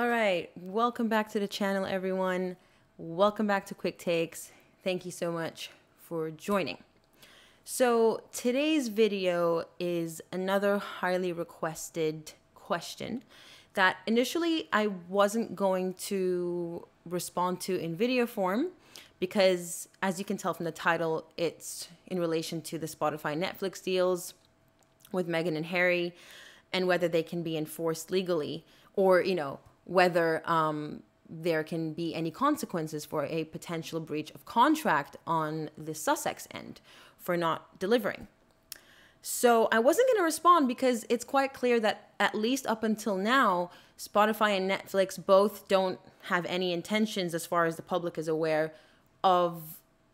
All right, welcome back to the channel, everyone. Welcome back to Quick Takes. Thank you so much for joining. So today's video is another highly requested question that initially I wasn't going to respond to in video form because, as you can tell from the title, it's in relation to the Spotify Netflix deals with Meghan and Harry and whether they can be enforced legally, or, you know, whether there can be any consequences for a potential breach of contract on the Sussex end for not delivering. So I wasn't going to respond because it's quite clear that, at least up until now, Spotify and Netflix both don't have any intentions, as far as the public is aware, of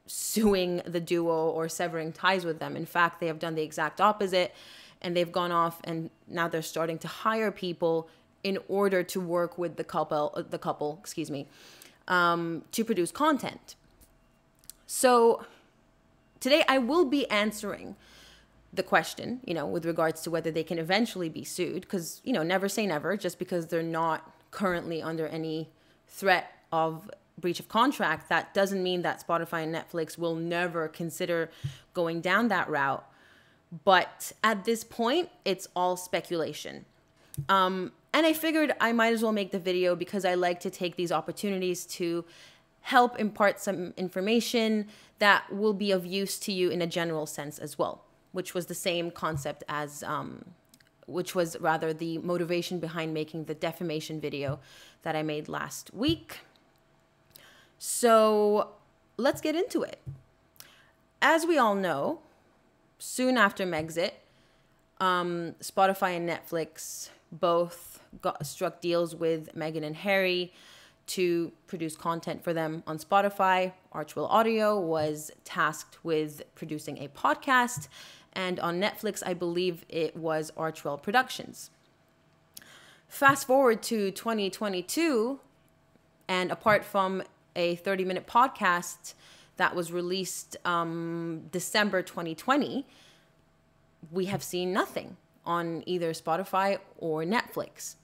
suing the duo or severing ties with them. In fact, they have done the exact opposite, and they've gone off and now they're starting to hire people in order to work with the couple, excuse me, to produce content. So today I will be answering the question, you know, with regards to whether they can eventually be sued, because, you know, never say never. Just because they're not currently under any threat of breach of contract, that doesn't mean that Spotify and Netflix will never consider going down that route. But at this point, it's all speculation. And I figured I might as well make the video because I like to take these opportunities to help impart some information that will be of use to you in a general sense as well, which was the same concept as, which was rather the motivation behind making the defamation video that I made last week. So let's get into it. As we all know, soon after Megxit, Spotify and Netflix both struck deals with Meghan and Harry to produce content for them on Spotify. Archwell Audio was tasked with producing a podcast, and on Netflix, I believe it was Archwell Productions. Fast forward to 2022, and apart from a 30-minute podcast that was released December 2020, we have seen nothing on either Spotify or Netflix.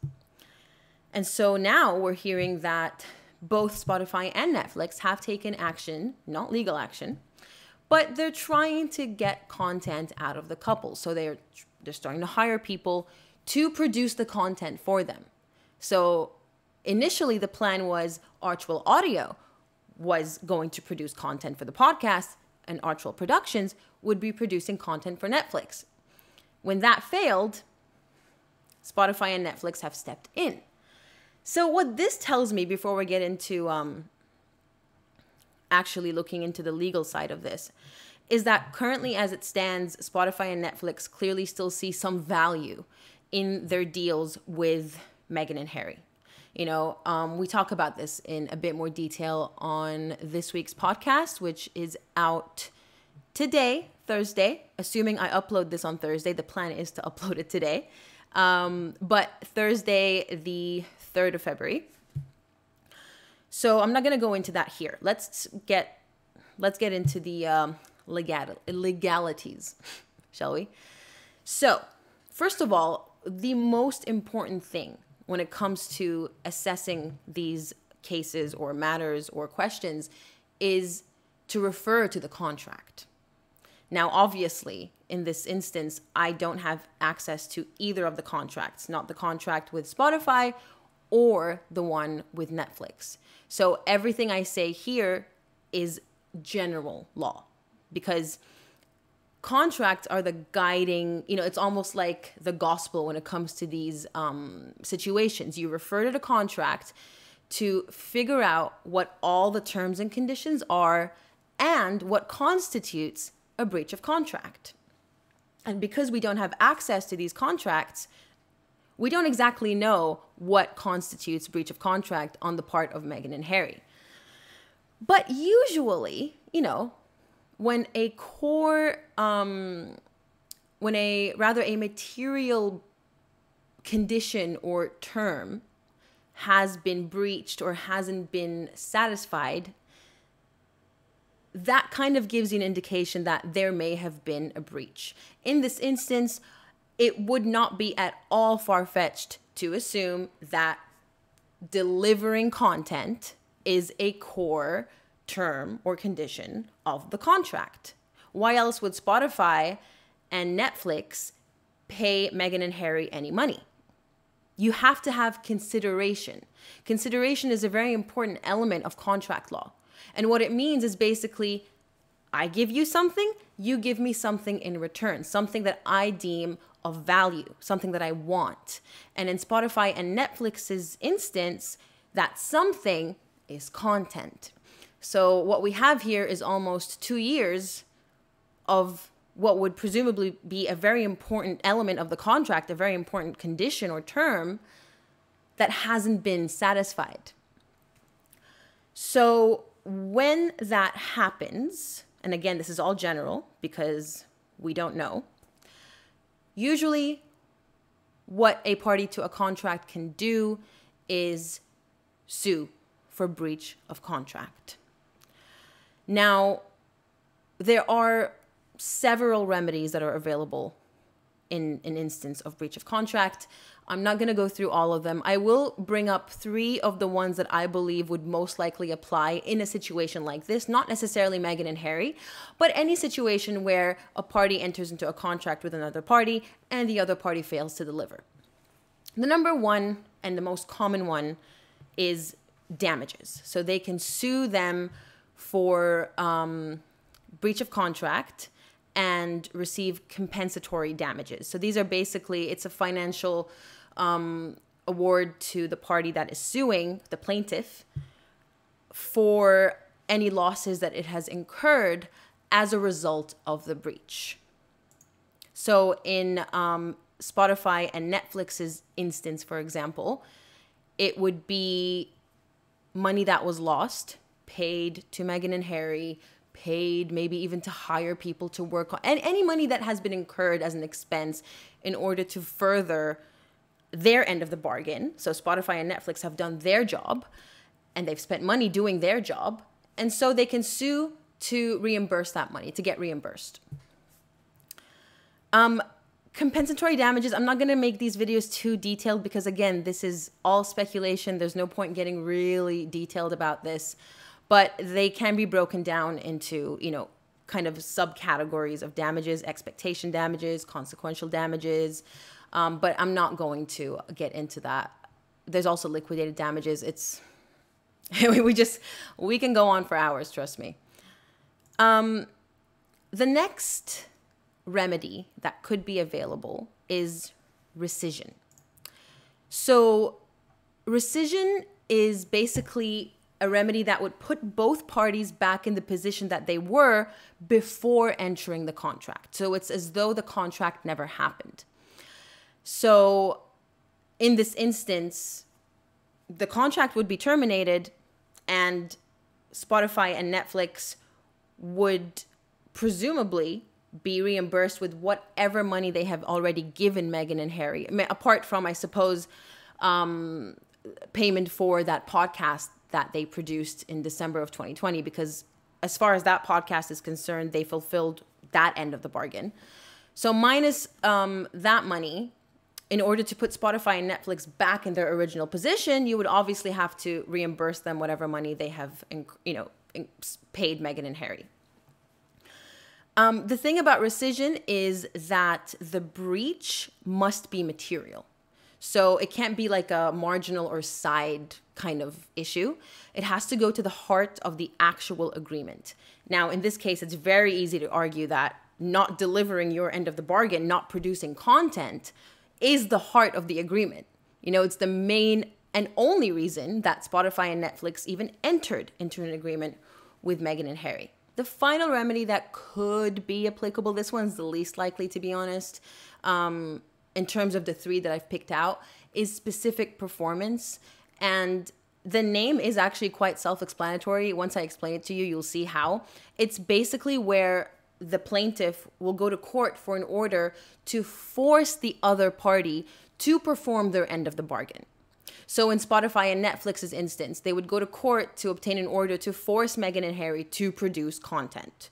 And so now we're hearing that both Spotify and Netflix have taken action, not legal action, but they're trying to get content out of the couple. So they're starting to hire people to produce the content for them. So initially the plan was Archwell Audio was going to produce content for the podcast, and Archwell Productions would be producing content for Netflix. When that failed, Spotify and Netflix have stepped in. So what this tells me, before we get into actually looking into the legal side of this, is that currently as it stands, Spotify and Netflix clearly still see some value in their deals with Meghan and Harry. You know, we talk about this in a bit more detail on this week's podcast, which is out today, Thursday. Assuming I upload this on Thursday, the plan is to upload it today. But Thursday, the 3rd of February. So I'm not going to go into that here. Let's get into the legalities, shall we? So first of all, the most important thing when it comes to assessing these cases or matters or questions is to refer to the contract. Now, obviously, in this instance, I don't have access to either of the contracts, not the contract with Spotify or the one with Netflix. So everything I say here is general law, because contracts are the guiding, you know, it's almost like the gospel when it comes to these situations. You refer to the contract to figure out what all the terms and conditions are and what constitutes a breach of contract. And because we don't have access to these contracts, we don't exactly know what constitutes breach of contract on the part of Meghan and Harry. But usually, you know, when a core, rather a material condition or term has been breached or hasn't been satisfied, that kind of gives you an indication that there may have been a breach. In this instance, it would not be at all far-fetched to assume that delivering content is a core term or condition of the contract. Why else would Spotify and Netflix pay Meghan and Harry any money? You have to have consideration. Consideration is a very important element of contract law. And what it means is basically, I give you something, you give me something in return, something that I deem of value, something that I want. And in Spotify and Netflix's instance, that something is content. So what we have here is almost 2 years of what would presumably be a very important element of the contract, a very important condition or term that hasn't been satisfied. So when that happens, and again, this is all general because we don't know, usually what a party to a contract can do is sue for breach of contract. Now, there are several remedies that are available in an instance of breach of contract. I'm not going to go through all of them. I will bring up 3 of the ones that I believe would most likely apply in a situation like this, not necessarily Meghan and Harry, but any situation where a party enters into a contract with another party and the other party fails to deliver. The number one and the most common one is damages. So they can sue them for breach of contract and receive compensatory damages. So these are basically, it's a financial award to the party that is suing, the plaintiff, for any losses that it has incurred as a result of the breach. So in Spotify and Netflix's instance, for example, it would be money that was lost, paid to Meghan and Harry, paid maybe even to hire people to work on, and any money that has been incurred as an expense in order to further their end of the bargain. So Spotify and Netflix have done their job and they've spent money doing their job. And so they can sue to reimburse that money, to get reimbursed. Compensatory damages, I'm not going to make these videos too detailed because again, this is all speculation. There's no point getting really detailed about this. But they can be broken down into, you know, kind of subcategories of damages, expectation damages, consequential damages. But I'm not going to get into that. There's also liquidated damages. It's, we can go on for hours, trust me. The next remedy that could be available is rescission. So rescission is basically a remedy that would put both parties back in the position that they were before entering the contract. So it's as though the contract never happened. So in this instance, the contract would be terminated and Spotify and Netflix would presumably be reimbursed with whatever money they have already given Meghan and Harry, apart from, I suppose, payment for that podcast that they produced in December of 2020, because as far as that podcast is concerned, they fulfilled that end of the bargain. So minus that money, in order to put Spotify and Netflix back in their original position, you would obviously have to reimburse them whatever money they have, you know, paid Meghan and Harry. The thing about rescission is that the breach must be material. So it can't be like a marginal or side kind of issue. It has to go to the heart of the actual agreement. Now, in this case, it's very easy to argue that not delivering your end of the bargain, not producing content, is the heart of the agreement. You know, it's the main and only reason that Spotify and Netflix even entered into an agreement with Meghan and Harry. The final remedy that could be applicable, this one's the least likely, to be honest, in terms of the 3 that I've picked out, is specific performance. And the name is actually quite self-explanatory. Once I explain it to you, you'll see how. It's basically where the plaintiff will go to court for an order to force the other party to perform their end of the bargain. So in Spotify and Netflix's instance, they would go to court to obtain an order to force Meghan and Harry to produce content.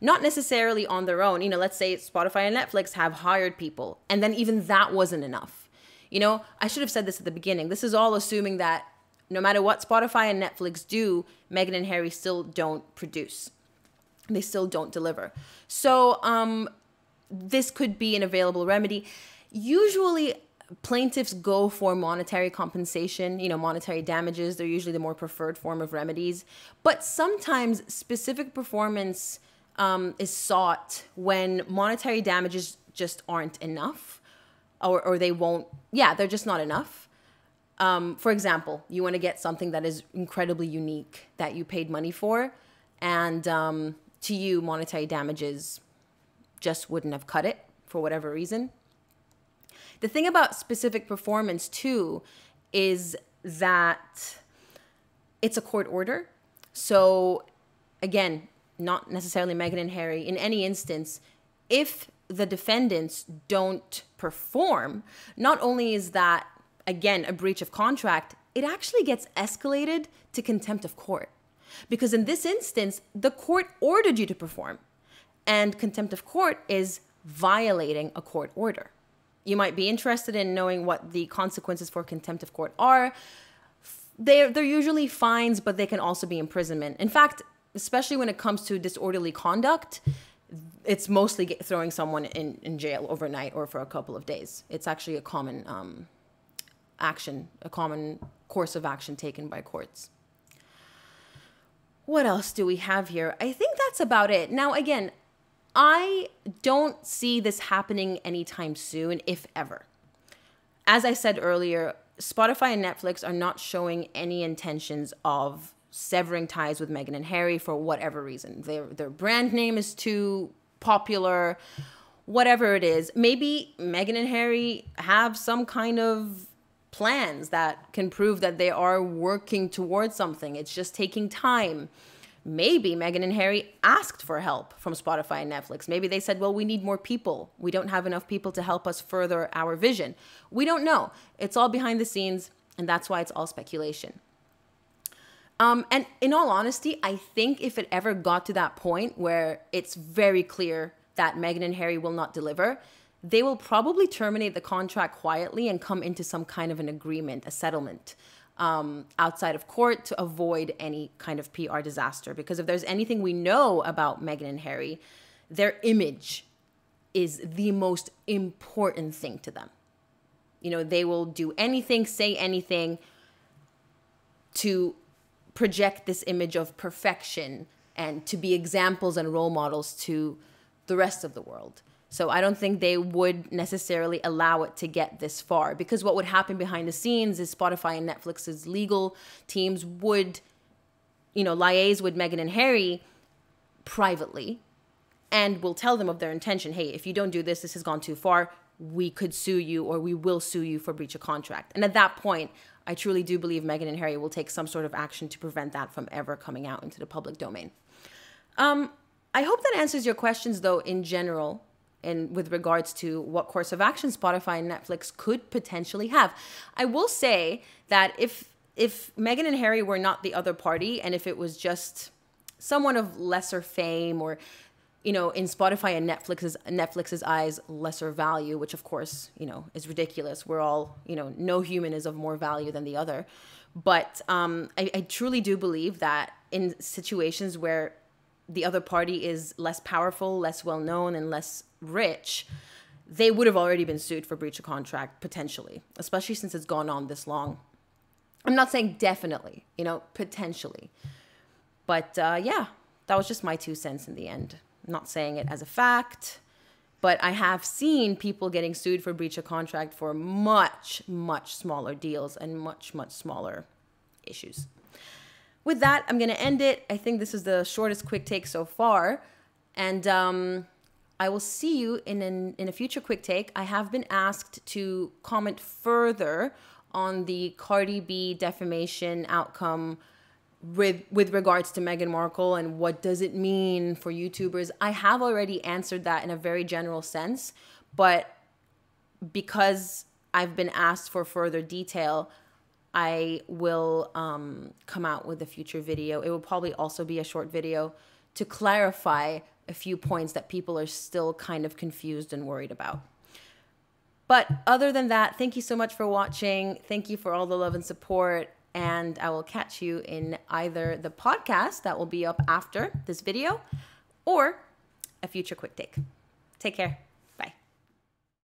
Not necessarily on their own. You know, let's say Spotify and Netflix have hired people, and then even that wasn't enough. You know, I should have said this at the beginning. This is all assuming that No matter what Spotify and Netflix do, Meghan and Harry still don't produce. They still don't deliver. So this could be an available remedy. Usually plaintiffs go for monetary compensation, you know, monetary damages. They're usually the more preferred form of remedies. But sometimes specific performance is sought when monetary damages just aren't enough, or they won't, yeah, they're just not enough. For example, you want to get something that is incredibly unique that you paid money for, and to you, monetary damages just wouldn't have cut it for whatever reason. The thing about specific performance too is that it's a court order. So again, not necessarily Meghan and Harry, in any instance, if the defendants don't perform, not only is that, again, a breach of contract, it actually gets escalated to contempt of court. Because in this instance, the court ordered you to perform, and contempt of court is violating a court order. You might be interested in knowing what the consequences for contempt of court are. They're usually fines, but they can also be imprisonment. In fact, especially when it comes to disorderly conduct, it's mostly throwing someone in jail overnight or for a couple of days. It's actually a common action, a common course of action taken by courts. What else do we have here? I think that's about it. Now, again, I don't see this happening anytime soon, if ever. As I said earlier, Spotify and Netflix are not showing any intentions of severing ties with Meghan and Harry for whatever reason. Their brand name is too popular, whatever it is. Maybe Meghan and Harry have some kind of plans that can prove that they are working towards something. It's just taking time. Maybe Meghan and Harry asked for help from Spotify and Netflix. Maybe they said, well, we need more people. We don't have enough people to help us further our vision. We don't know. It's all behind the scenes, and that's why it's all speculation. And in all honesty, I think if it ever got to that point where it's very clear that Meghan and Harry will not deliver, they will probably terminate the contract quietly and come into some kind of an agreement, a settlement, outside of court to avoid any kind of PR disaster. Because if there's anything we know about Meghan and Harry, their image is the most important thing to them. You know, they will do anything, say anything to project this image of perfection and to be examples and role models to the rest of the world. So I don't think they would necessarily allow it to get this far, because what would happen behind the scenes is Spotify and Netflix's legal teams would, you know, liaise with Meghan and Harry privately and will tell them of their intention. Hey, if you don't do this, this has gone too far. We could sue you, or we will sue you for breach of contract. And at that point, I truly do believe Meghan and Harry will take some sort of action to prevent that from ever coming out into the public domain. I hope that answers your questions, though, in general, and with regards to what course of action Spotify and Netflix could potentially have. I will say that if Meghan and Harry were not the other party, and if it was just someone of lesser fame, or, you know, in Spotify and Netflix's eyes, lesser value, which of course, you know, is ridiculous. We're all, you know, no human is of more value than the other. But I truly do believe that in situations where the other party is less powerful, less well-known, and less rich, they would have already been sued for breach of contract, potentially, especially since it's gone on this long. I'm not saying definitely, you know, potentially. But yeah, that was just my 2 cents in the end. Not saying it as a fact, but I have seen people getting sued for breach of contract for much, much smaller deals and much, much smaller issues. With that, I'm going to end it. I think this is the shortest quick take so far. And I will see you in a future quick take. I have been asked to comment further on the Cardi B defamation outcome with regards to Meghan Markle, and what does it mean for YouTubers. I have already answered that in a very general sense, but because I've been asked for further detail, I will come out with a future video. It will probably also be a short video to clarify a few points that people are still kind of confused and worried about. But other than that, thank you so much for watching. Thank you for all the love and support. and I will catch you in either the podcast that will be up after this video or a future quick take. Take care.